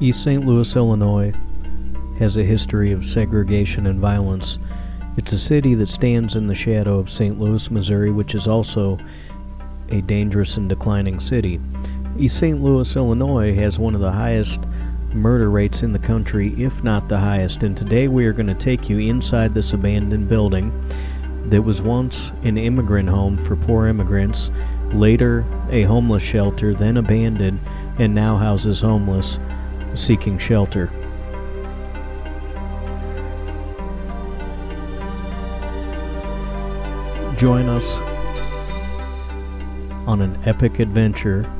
East St. Louis, Illinois has a history of segregation and violence. It's a city that stands in the shadow of St. Louis, Missouri, which is also a dangerous and declining city. East St. Louis, Illinois has one of the highest murder rates in the country, if not the highest, and today we are going to take you inside this abandoned building that was once an immigrant home for poor immigrants, later a homeless shelter, then abandoned, and now houses homeless seeking shelter. Join us on an epic adventure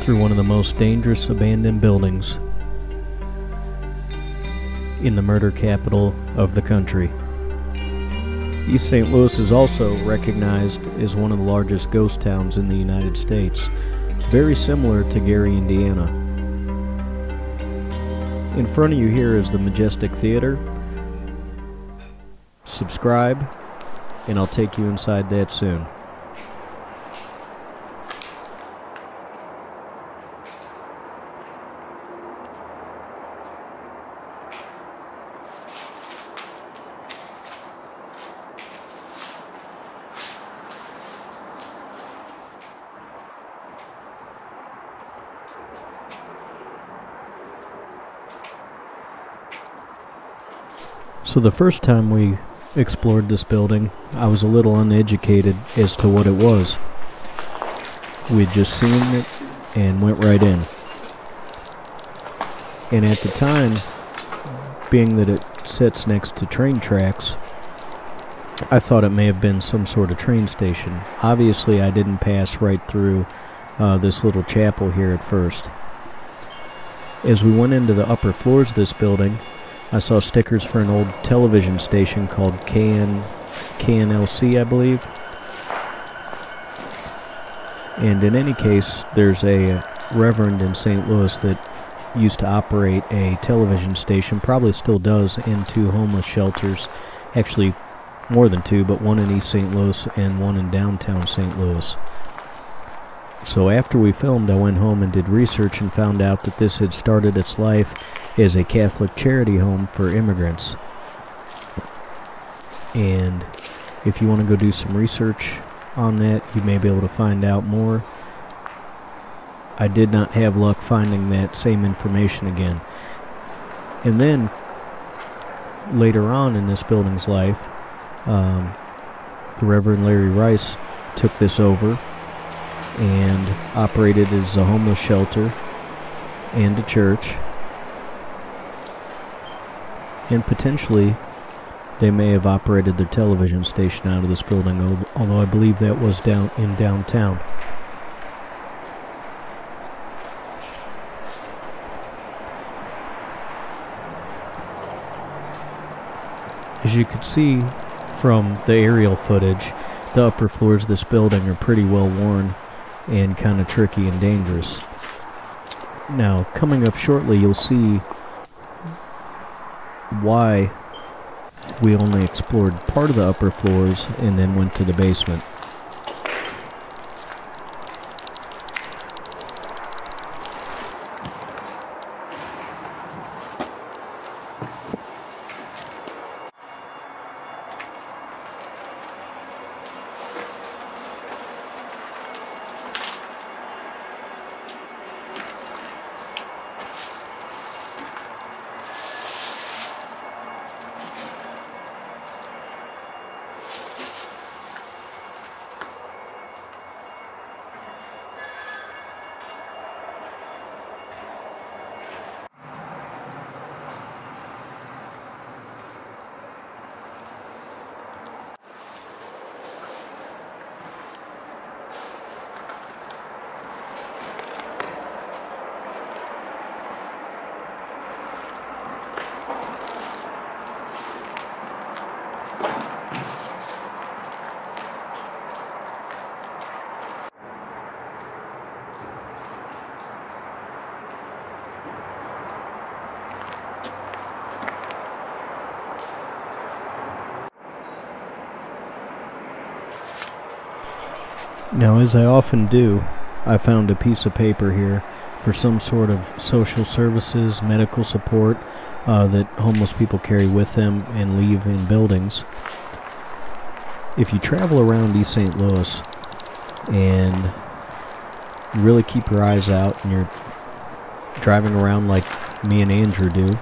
through one of the most dangerous abandoned buildings in the murder capital of the country. East St. Louis is also recognized as one of the largest ghost towns in the United States, very similar to Gary, Indiana. In front of you here is the Majestic Theater. Subscribe, and I'll take you inside that soon. So the first time we explored this building, I was a little uneducated as to what it was. We'd just seen it and went right in. And at the time, being that it sits next to train tracks, I thought it may have been some sort of train station. Obviously, I didn't pass right through this little chapel here at first. As we went into the upper floors of this building, I saw stickers for an old television station called KNLC, I believe. And in any case, there's a reverend in St. Louis that used to operate a television station, probably still does, in two homeless shelters. Actually, more than two, but one in East St. Louis and one in downtown St. Louis. So after we filmed, I went home and did research and found out that this had started its life as a Catholic charity home for immigrants. And if you want to go do some research on that, you may be able to find out more. I did not have luck finding that same information again. And then, later on in this building's life, the Reverend Larry Rice took this over and operated as a homeless shelter and a church, and potentially they may have operated their television station out of this building, although I believe that was down in downtown. As you can see from the aerial footage, the upper floors of this building are pretty well worn and kind of tricky and dangerous. Now, coming up shortly, you'll see why we only explored part of the upper floors and then went to the basement. Now, as I often do, I found a piece of paper here for some sort of social services, medical support that homeless people carry with them and leave in buildings. If you travel around East St. Louis and really keep your eyes out and you're driving around like me and Andrew do,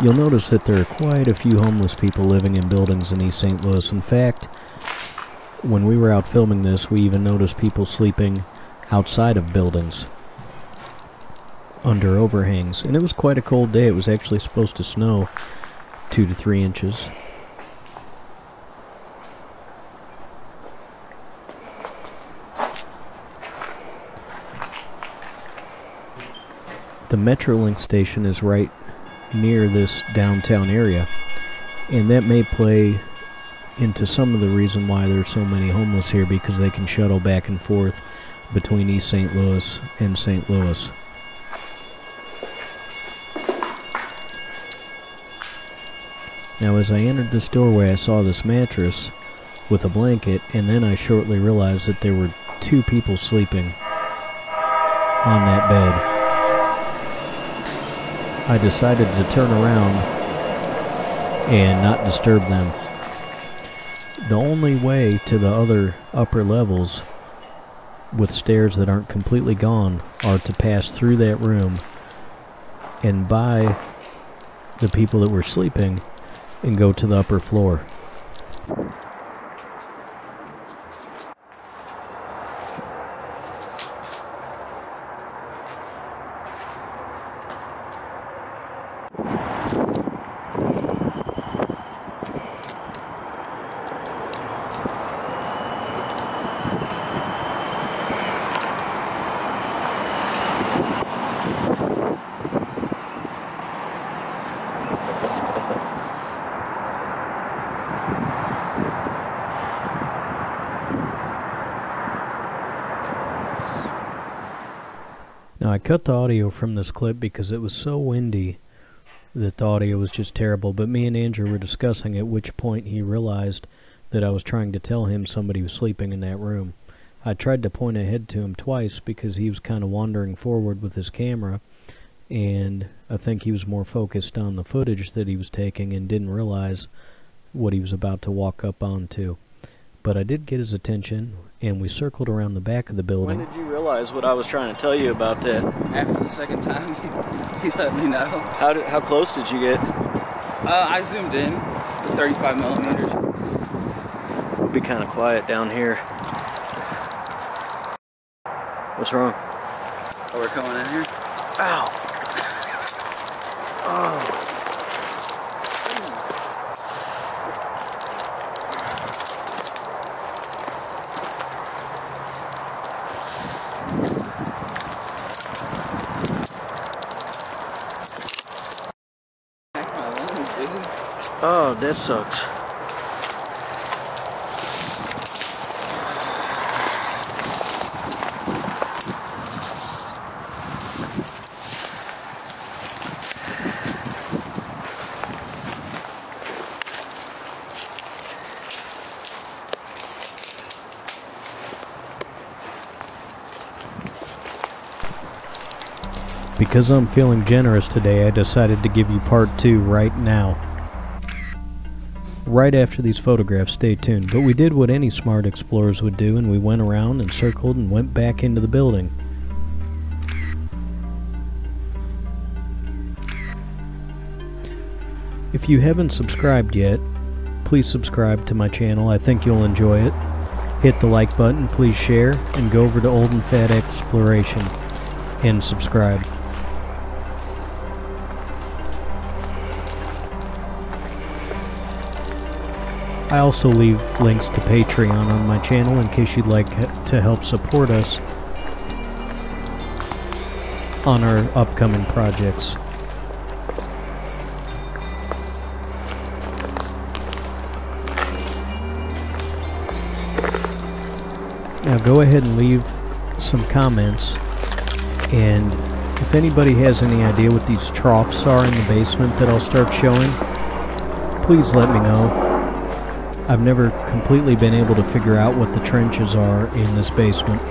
you'll notice that there are quite a few homeless people living in buildings in East St. Louis. In fact, when we were out filming this, we even noticed people sleeping outside of buildings under overhangs. And it was quite a cold day. It was actually supposed to snow 2 to 3 inches. The MetroLink station is right near this downtown area, and that may play into some of the reason why there's so many homeless here, because they can shuttle back and forth between East St. Louis and St. Louis. Now, as I entered this doorway, I saw this mattress with a blanket, and then I shortly realized that there were 2 people sleeping on that bed. I decided to turn around and not disturb them. The only way to the other upper levels with stairs that aren't completely gone are to pass through that room and by the people that were sleeping and go to the upper floor. Now, I cut the audio from this clip because it was so windy that the audio was just terrible, but me and Andrew were discussing at which point he realized that I was trying to tell him somebody was sleeping in that room. I tried to point ahead to him twice because he was kind of wandering forward with his camera, and I think he was more focused on the footage that he was taking and didn't realize what he was about to walk up onto. But I did get his attention, and we circled around the back of the building. When did you realize what I was trying to tell you about that? After the second time, he let me know. How close did you get? I zoomed in to 35 millimeters. It'll be kind of quiet down here. What's wrong? Oh, we're coming in here? Ow! Oh! Oh, that sucks. Because I'm feeling generous today, I decided to give you part 2 right now. Right after these photographs, stay tuned. But we did what any smart explorers would do, and we went around and circled and went back into the building. If you haven't subscribed yet, please subscribe to my channel. I think you'll enjoy it. Hit the like button, please share, and go over to Old and Fat Exploration and subscribe. I also leave links to Patreon on my channel in case you'd like to help support us on our upcoming projects. Now go ahead and leave some comments, and if anybody has any idea what these troughs are in the basement that I'll start showing, please let me know. I've never completely been able to figure out what the trenches are in this basement.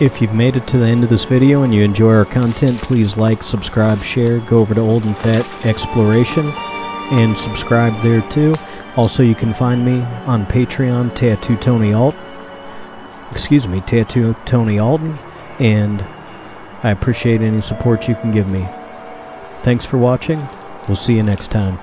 If you've made it to the end of this video and you enjoy our content, please like, subscribe, share, go over to Old and Fat Exploration and subscribe there too. Also, you can find me on Patreon, Tattoo Tony Alton, and I appreciate any support you can give me. Thanks for watching. We'll see you next time.